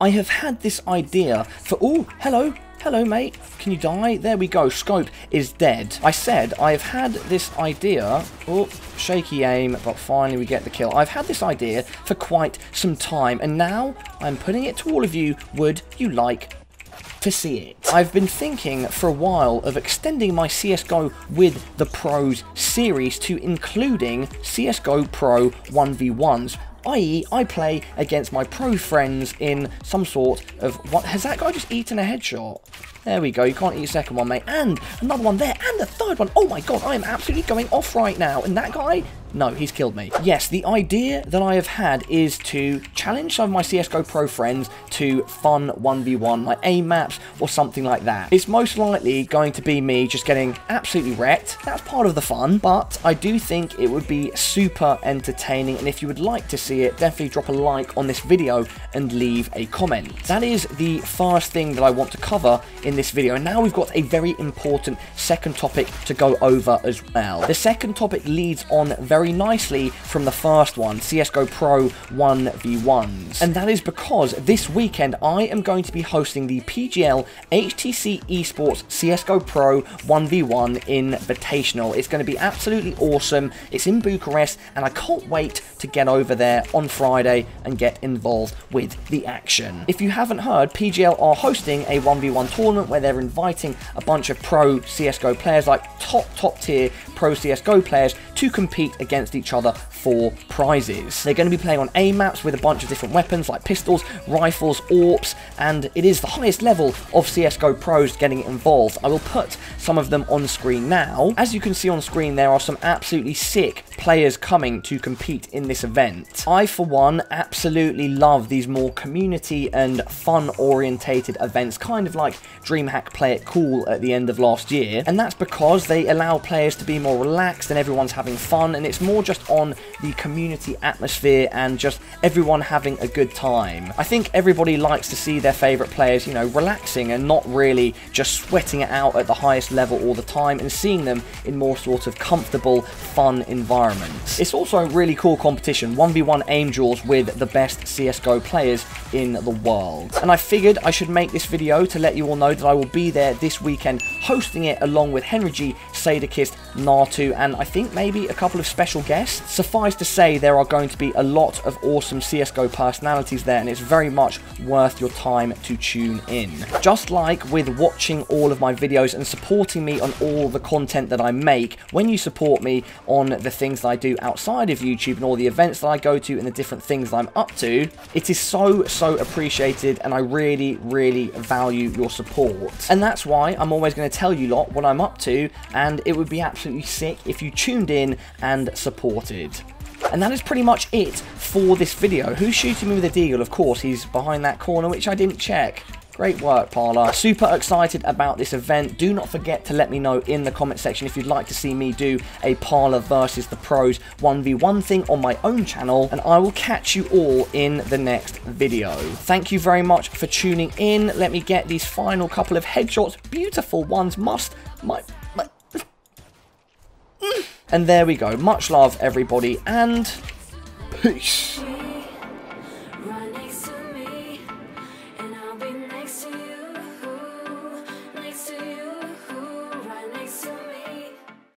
I have had this idea for... Oh, hello. Hello, mate. Can you die? There we go. Scope is dead. I said I've had this idea... Oh, shaky aim, but finally we get the kill. I've had this idea for quite some time, and now I'm putting it to all of you. Would you like to see it? I've been thinking for a while of extending my CSGO with the Pros series to including CSGO Pro 1v1s, i.e. I play against my pro friends in some sort of... What has that guy just eaten a headshot? There we go, you can't eat a second one, mate. And another one there, and a third one. Oh my god, I am absolutely going off right now. And that guy... No, he's killed me. Yes, the idea that I have had is to challenge some of my CSGO Pro friends to fun 1v1, like aim maps or something like that. It's most likely going to be me just getting absolutely wrecked. That's part of the fun, but I do think it would be super entertaining, and if you would like to see it, definitely drop a like on this video and leave a comment. That is the first thing that I want to cover in this video, and now we've got a very important second topic to go over as well. The second topic leads on very nicely from the first one, CSGO Pro 1v1s. And that is because this weekend I am going to be hosting the PGL HTC Esports CSGO Pro 1v1 Invitational. It's going to be absolutely awesome. It's in Bucharest, and I can't wait to get over there on Friday and get involved with the action. If you haven't heard, PGL are hosting a 1v1 tournament where they're inviting a bunch of pro CSGO players, like top tier pro CSGO players, to compete against each other for prizes. They're going to be playing on aim maps with a bunch of different weapons like pistols, rifles, AWPs, and it is the highest level of CSGO pros getting involved. I will put some of them on screen now. As you can see on screen, there are some absolutely sick players coming to compete in this event. I, for one, absolutely love these more community and fun-orientated events, kind of like DreamHack Play It Cool at the end of last year, and that's because they allow players to be more relaxed and everyone's having fun, and it's more just on the community atmosphere and just everyone having a good time. I think everybody likes to see their favourite players, you know, relaxing and not really just sweating it out at the highest level all the time, and seeing them in more sort of comfortable, fun environments. It's also a really cool competition, 1v1 aim duels with the best CSGO players in the world. And I figured I should make this video to let you all know that I will be there this weekend hosting it along with Henry G, Sedakist, Nartu, and I think maybe a couple of special guests. Suffice to say, there are going to be a lot of awesome CSGO personalities there, and it's very much worth your time to tune in. Just like with watching all of my videos and supporting me on all the content that I make, when you support me on the things that I do outside of YouTube and all the events that I go to and the different things that I'm up to, it is so appreciated, and I really value your support. And that's why I'm always going to tell you lot what I'm up to, and it would be absolutely sick if you tuned in and supported. And that is pretty much it for this video. Who's shooting me with a deagle? Of course, he's behind that corner, which I didn't check. Great work, Pala. Super excited about this event. Do not forget to let me know in the comment section if you'd like to see me do a Pala versus the Pros 1v1 thing on my own channel, and I will catch you all in the next video. Thank you very much for tuning in. Let me get these final couple of headshots. Beautiful ones. And there we go. Much love, everybody, and peace.